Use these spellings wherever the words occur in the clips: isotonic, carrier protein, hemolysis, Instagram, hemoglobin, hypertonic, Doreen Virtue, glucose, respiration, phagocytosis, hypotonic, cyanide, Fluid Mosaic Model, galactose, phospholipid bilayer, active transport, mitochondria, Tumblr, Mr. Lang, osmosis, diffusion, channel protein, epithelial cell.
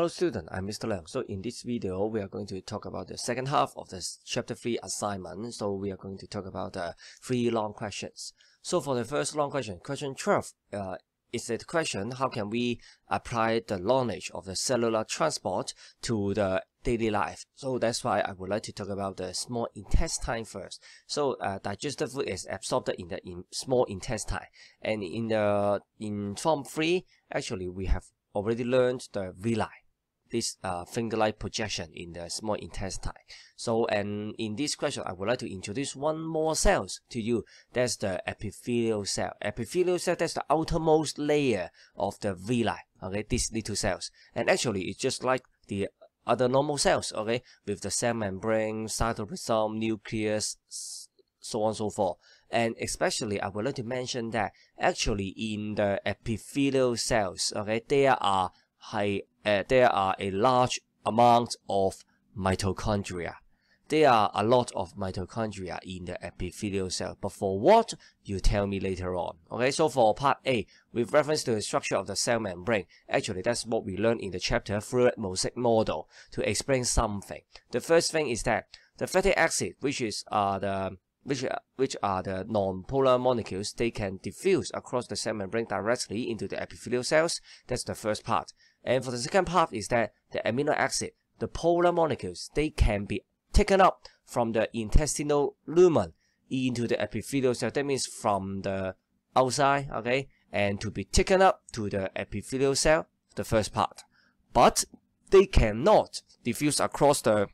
Hello student, I'm Mr. Lang. So in this video, we are going to talk about the second half of this chapter 3 assignment. So we are going to talk about the three long questions. So for the first long question, question 12 is a question, how can we apply the knowledge of the cellular transport to the daily life? So that's why I would like to talk about the small intestine first. So digestive food is absorbed in the small intestine. And in form 3, actually we have already learned the villi, this finger-like projection in the small intestine. So, and in this question, I would like to introduce one more cell to you. That's the epithelial cell. Epithelial cell, that's the outermost layer of the villi, okay, these little cells. And actually, it's just like the other normal cells, okay, with the cell membrane, cytoplasm, nucleus, so on and so forth. And especially, I would like to mention that actually in the epithelial cells, okay, there are a large amount of mitochondria. There are a lot of mitochondria in the epithelial cell, but for what, you tell me later on. Okay, so for part A, with reference to the structure of the cell membrane, actually that's what we learned in the chapter Fluid Mosaic Model to explain something. The first thing is that the fatty acid, which are the non-polar molecules, they can diffuse across the cell membrane directly into the epithelial cells. That's the first part. And for the second part is that the amino acid, the polar molecules, they can be taken up from the intestinal lumen into the epithelial cell. That means from the outside, okay, and to be taken up to the epithelial cell, the first part. But they cannot diffuse across the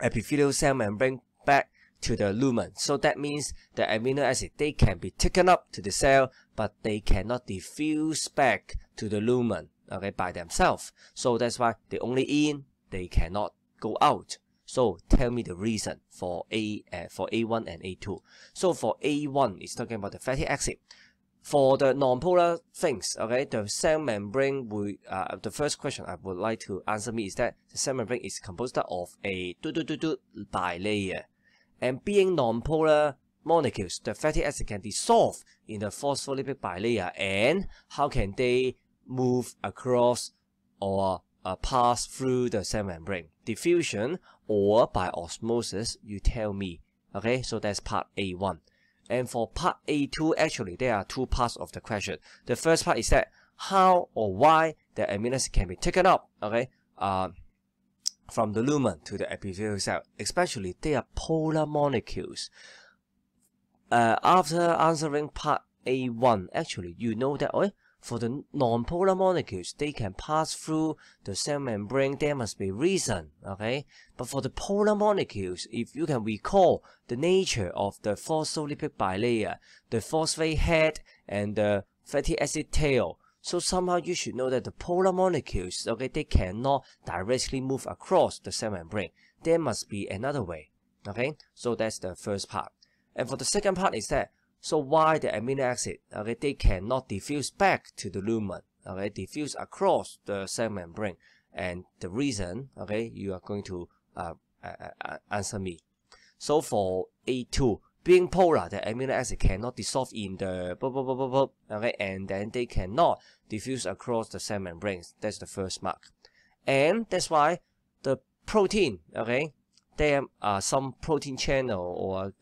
epithelial cell membrane back to the lumen. So that means the amino acid, they can be taken up to the cell, but they cannot diffuse back to the lumen, okay, by themselves. So that's why they only in, they cannot go out. So tell me the reason for A1 and A2. So for A1 is talking about the fatty acid. For the non-polar things, okay, the cell membrane will, the first question I would like to answer me is that the cell membrane is composed of a bilayer. And being non-polar molecules, the fatty acid can dissolve in the phospholipid bilayer, and how can they move across or pass through the cell membrane? Diffusion or by osmosis, you tell me. Okay, so that's part A1. And for part A2, actually, there are two parts of the question. The first part is that how or why the amino acid can be taken up, okay, from the lumen to the epithelial cell, especially they are polar molecules. After answering part A1, actually, you know that for the non-polar molecules, they can pass through the cell membrane. There must be reason, okay? But for the polar molecules, if you can recall the nature of the phospholipid bilayer, the phosphate head and the fatty acid tail, so somehow you should know that the polar molecules, okay, they cannot directly move across the cell membrane. There must be another way, okay? So that's the first part. And for the second part is that, so why the amino acid, okay, they cannot diffuse back to the lumen, okay, diffuse across the cell membrane. And the reason, okay, you are going to answer me. So for A2, being polar, the amino acid cannot dissolve in the okay, and then they cannot diffuse across the cell membranes. That's the first mark. And that's why the protein, okay, there are some protein channel or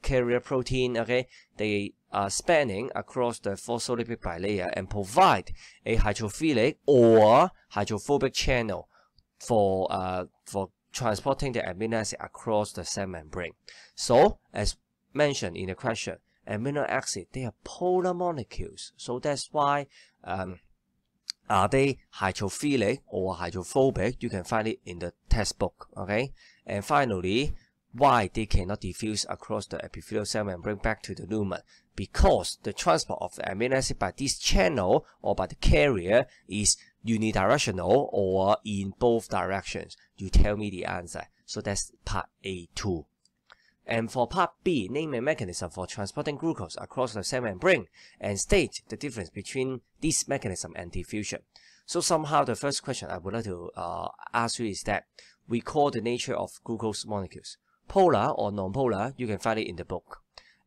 carrier protein, okay, they are spanning across the phospholipid bilayer and provide a hydrophilic or hydrophobic channel for transporting the amino acid across the cell membrane. So, as mentioned in the question, amino acid, they are polar molecules. So that's why are they hydrophilic or hydrophobic? You can find it in the textbook, okay? And finally, why they cannot diffuse across the epithelial cell membrane back to the lumen? Because the transport of the amino acid by this channel or by the carrier is unidirectional or in both directions. You tell me the answer. So that's part A2. And for part B, name a mechanism for transporting glucose across the cell membrane and state the difference between this mechanism and diffusion. So somehow the first question I would like to ask you is that we call the nature of glucose molecules. Polar or non-polar, you can find it in the book.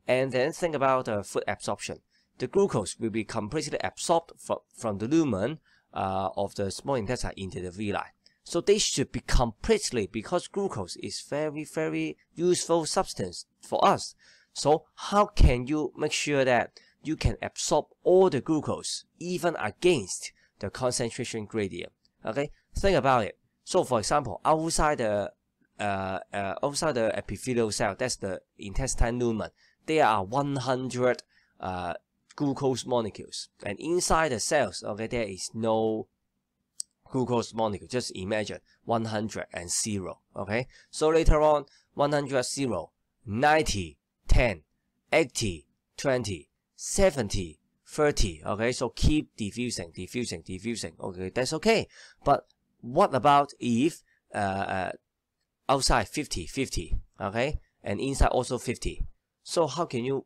And then think about the food absorption. The glucose will be completely absorbed from the lumen of the small intestine into the villi. So they should be completely, because glucose is very useful substance for us. So how can you make sure that you can absorb all the glucose even against the concentration gradient? Okay, think about it. So for example, outside the epithelial cell, that's the intestine lumen, there are 100 glucose molecules, and inside the cells, okay, there is no glucose molecule. Just imagine 100 and 0, okay? So later on, 100, 0, 90, 10, 80, 20, 70, 30, okay? So keep diffusing, okay? That's okay. But what about if outside 50, okay, and inside also 50? So how can you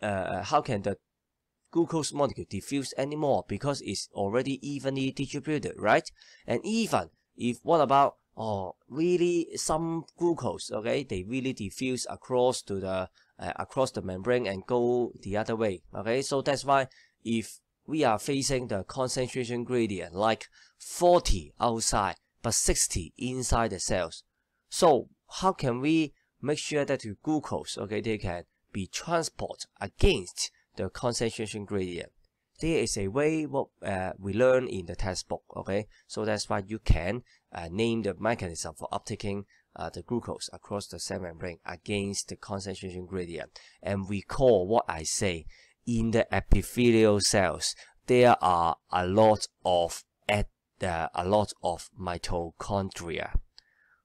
the glucose molecule diffuse anymore, because it's already evenly distributed, right? And even if, what about, oh, really some glucose, okay, they really diffuse across to the across the membrane and go the other way, okay? So that's why if we are facing the concentration gradient like 40 outside but 60 inside the cells, so how can we make sure that the glucose, okay, they can be transported against the concentration gradient? There is a way what we learn in the textbook, okay? So that's why you can name the mechanism for uptaking the glucose across the cell membrane against the concentration gradient, and we call what I say, in the epithelial cells there are a lot of mitochondria.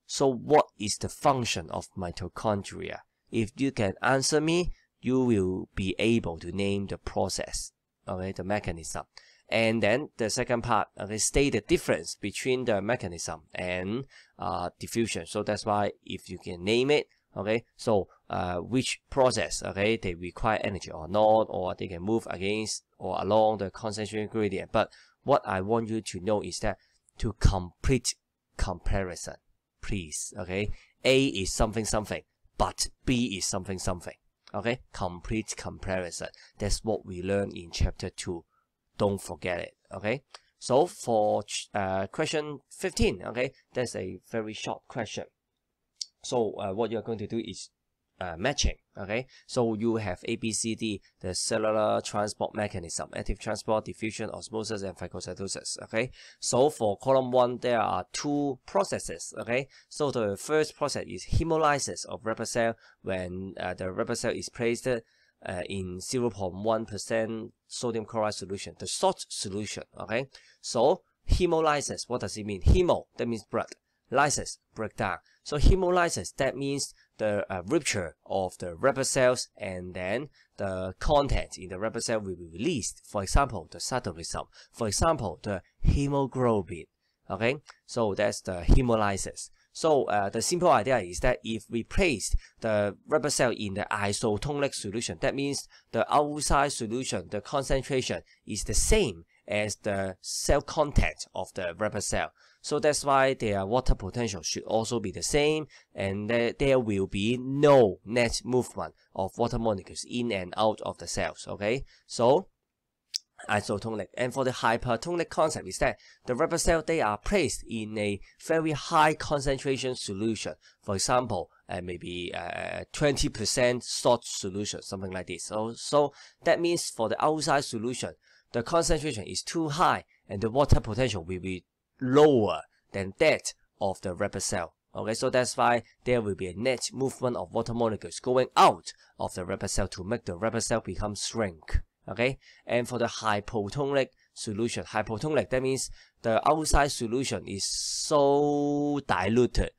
So what is the function of mitochondria? If you can answer me, you will be able to name the process, okay, the mechanism. And then the second part, okay, state the difference between the mechanism and diffusion. So that's why if you can name it, okay, so which process, okay, they require energy or not, or they can move against or along the concentration gradient. But what I want you to know is that to complete comparison, please, okay, A is something, but B is something. Okay, complete comparison. That's what we learn in chapter 2. Don't forget it, okay? So for question 15, okay, that's a very short question. So what you're going to do is matching, okay? So you have ABCD, the cellular transport mechanism, active transport, diffusion, osmosis, and phagocytosis, okay? So for column 1, there are two processes, okay? So the first process is hemolysis of red cell, when the red cell is placed in 0.1% sodium chloride solution, the salt solution, okay? So hemolysis, what does it mean? Hemo, that means blood. Lysis, breakdown. So hemolysis, that means the rupture of the red cells, and then the content in the red cell will be released. For example, the cytoplasm. For example, the hemoglobin. Okay, so that's the hemolysis. So the simple idea is that if we place the red cell in the isotonic solution, that means the outside solution, the concentration is the same as the cell content of the red cell. So that's why their water potential should also be the same, and there will be no net movement of water molecules in and out of the cells, okay? So isotonic. And for the hypertonic concept is that the red cell, they are placed in a very high concentration solution. For example, maybe 20% salt solution, something like this. So that means for the outside solution, the concentration is too high and the water potential will be lower than that of the red cell, okay? So that's why there will be a net movement of water molecules going out of the red cell to make the red cell become shrink, okay? And for the hypotonic solution, hypotonic, that means the outside solution is so diluted,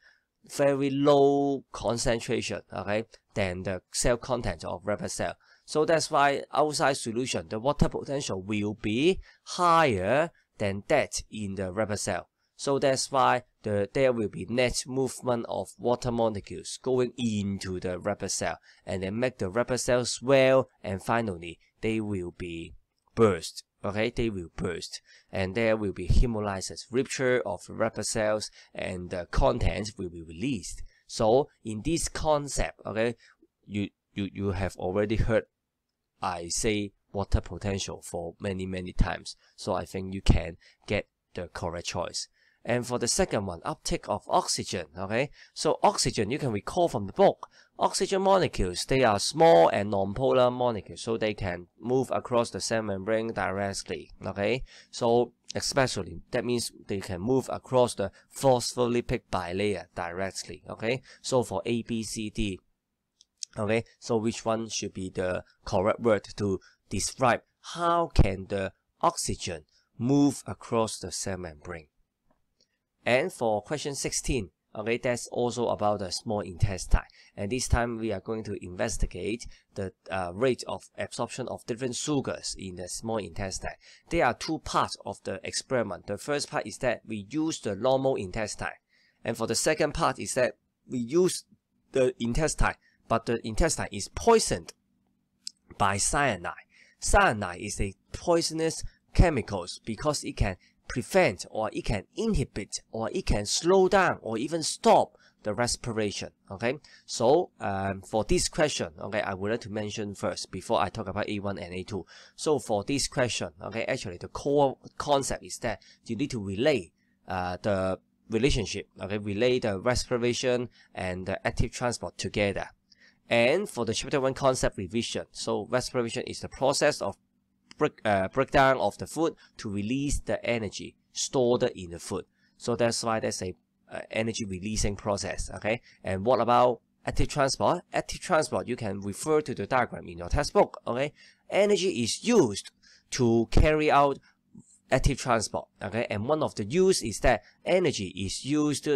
very low concentration, okay, than the cell content of red cell. So that's why outside solution, the water potential will be higher than that in the red cell. So that's why there will be net movement of water molecules going into the red cell, and then make the red cell swell, and finally they will be burst, okay? They will burst, and there will be hemolysis, rupture of red cells, and the contents will be released. So in this concept, okay, you have already heard I say water potential for many times, so I think you can get the correct choice. And for the second one, uptake of oxygen, okay? So oxygen, you can recall from the book, oxygen molecules, they are small and nonpolar molecules, so they can move across the cell membrane directly, okay? So especially, that means they can move across the phospholipid bilayer directly, okay? So for A, B, C, D, okay? So which one should be the correct word to describe how can the oxygen move across the cell membrane? And for question 16, okay, that's also about the small intestine. And this time we are going to investigate the rate of absorption of different sugars in the small intestine. There are two parts of the experiment. The first part is that we use the normal intestine. And for the second part is that we use the intestine, but the intestine is poisoned by cyanide. Cyanide is a poisonous chemical because it can prevent or it can inhibit or it can slow down or even stop the respiration, okay? So for this question, okay, I would like to mention first before I talk about A1 and A2. So for this question, okay, actually the core concept is that you need to relate the relationship, okay, relate the respiration and the active transport together. And for the chapter 1 concept revision, so respiration is the process of breakdown of the food to release the energy stored in the food. So that's why there's a energy releasing process, okay? And what about active transport? Active transport, you can refer to the diagram in your textbook, okay? Energy is used to carry out active transport, okay? And one of the use is that energy is used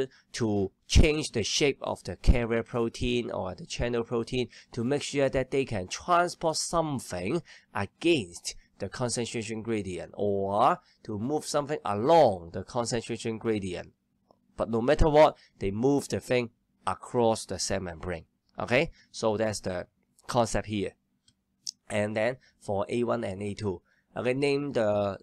to change the shape of the carrier protein or the channel protein to make sure that they can transport something against the concentration gradient or to move something along the concentration gradient, but no matter what, they move the thing across the cell membrane, okay? So that's the concept here. And then for A1 and A2, okay, name the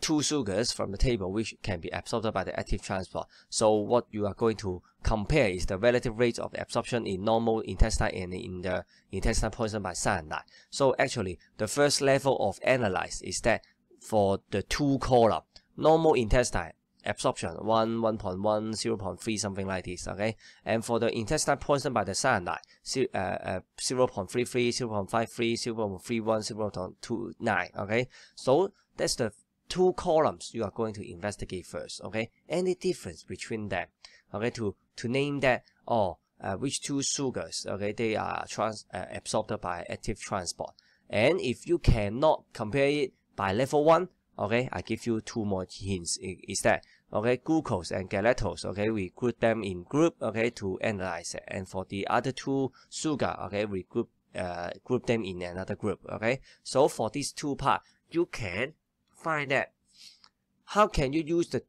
two sugars from the table which can be absorbed by the active transport. So what you are going to compare is the relative rates of absorption in normal intestine and in the intestine poisoned by cyanide. So actually, the first level of analysis is that for the two column, normal intestine absorption 1, 1.1, 0.3, something like this, okay? And for the intestine poisoned by the cyanide, 0.33, 0.53, 0.31, 0.29, okay? So that's the two columns you are going to investigate first, okay? Any difference between them, okay? To name that, or which two sugars, okay, they are absorbed by active transport. And if you cannot compare it by level 1, okay, I give you two more hints. Is that, okay, glucose and galactose, okay, we group them in group, okay, to analyze it. And for the other two sugar, okay, we group them in another group, okay? So for these two parts, you can find out how can you use the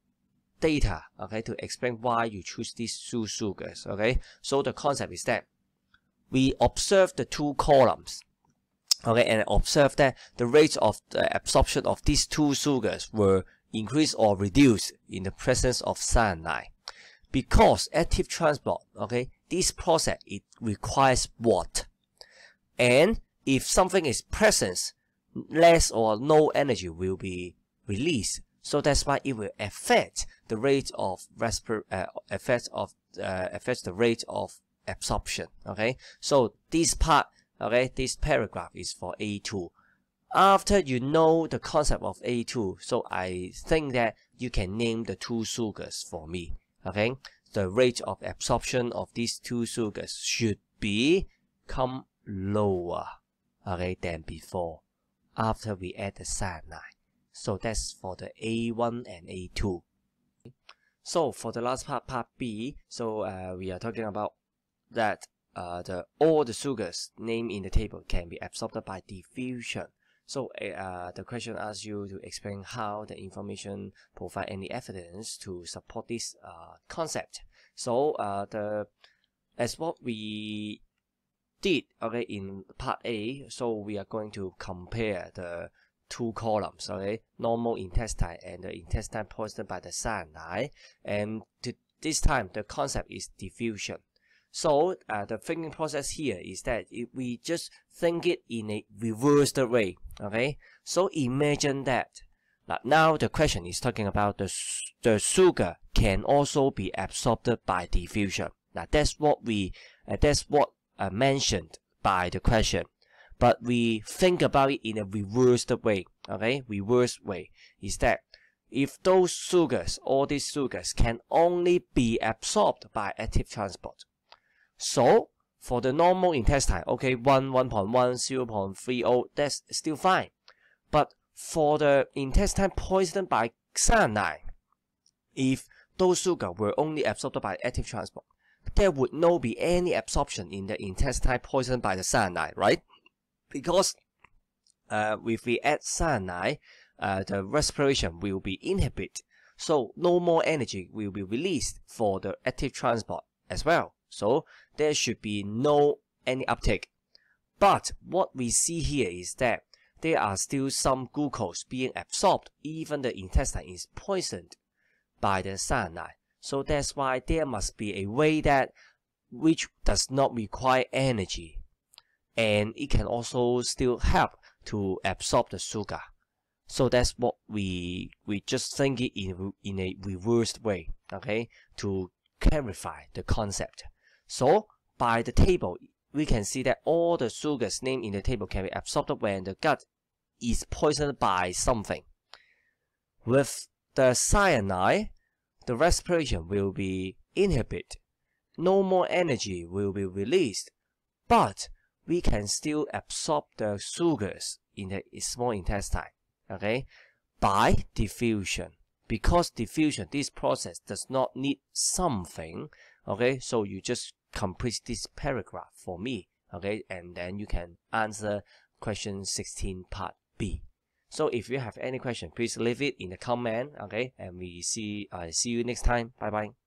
data, okay, to explain why you choose these two sugars, okay? So the concept is that we observe the two columns, okay, and observe that the rates of the absorption of these two sugars were increased or reduced in the presence of cyanide. Because active transport, okay, this process, it requires what? And if something is present, less or no energy will be released. So that's why it will affect the rate of affects the rate of absorption, okay? So this part, okay, this paragraph is for A2. After you know the concept of A2, so I think that you can name the two sugars for me, okay? The rate of absorption of these two sugars should become lower, okay, than before, after we add the cyanide. So that's for the A1 and A2. So for the last part, part B, so we are talking about that all the sugars named in the table can be absorbed by diffusion. So the question asks you to explain how the information provides any evidence to support this concept. So as what we did, okay, in part A, so we are going to compare the two columns, okay, normal intestine and the intestine poisoned by the cyanide. And this time the concept is diffusion. So the thinking process here is that we just think it in a reversed way, okay? So imagine that Now the question is talking about the sugar can also be absorbed by diffusion. That's what we mentioned by the question. But we think about it in a reversed way. Okay, reversed way is that if those sugars, all these sugars, can only be absorbed by active transport. So for the normal intestine, okay, 1.1, 0.30, that's still fine. But for the intestine poisoned by cyanide, if those sugars were only absorbed by active transport, there would not be any absorption in the intestine poisoned by the cyanide, right? Because if we add cyanide, the respiration will be inhibited, so no more energy will be released for the active transport as well. So there should be no any uptake. But what we see here is that there are still some glucose being absorbed, even the intestine is poisoned by the cyanide. So that's why there must be a way that which does not require energy, and it can also still help to absorb the sugar. So that's what we just think it in a reversed way, okay, to clarify the concept. So by the table, we can see that all the sugars named in the table can be absorbed when the gut is poisoned by something. With the cyanide, the respiration will be inhibited, no more energy will be released, but we can still absorb the sugars in the small intestine, okay, by diffusion. Because diffusion, this process does not need something, okay, so you just complete this paragraph for me, okay, and then you can answer question 16 part B. So if you have any question, please leave it in the comment, okay, and we see you next time. Bye bye.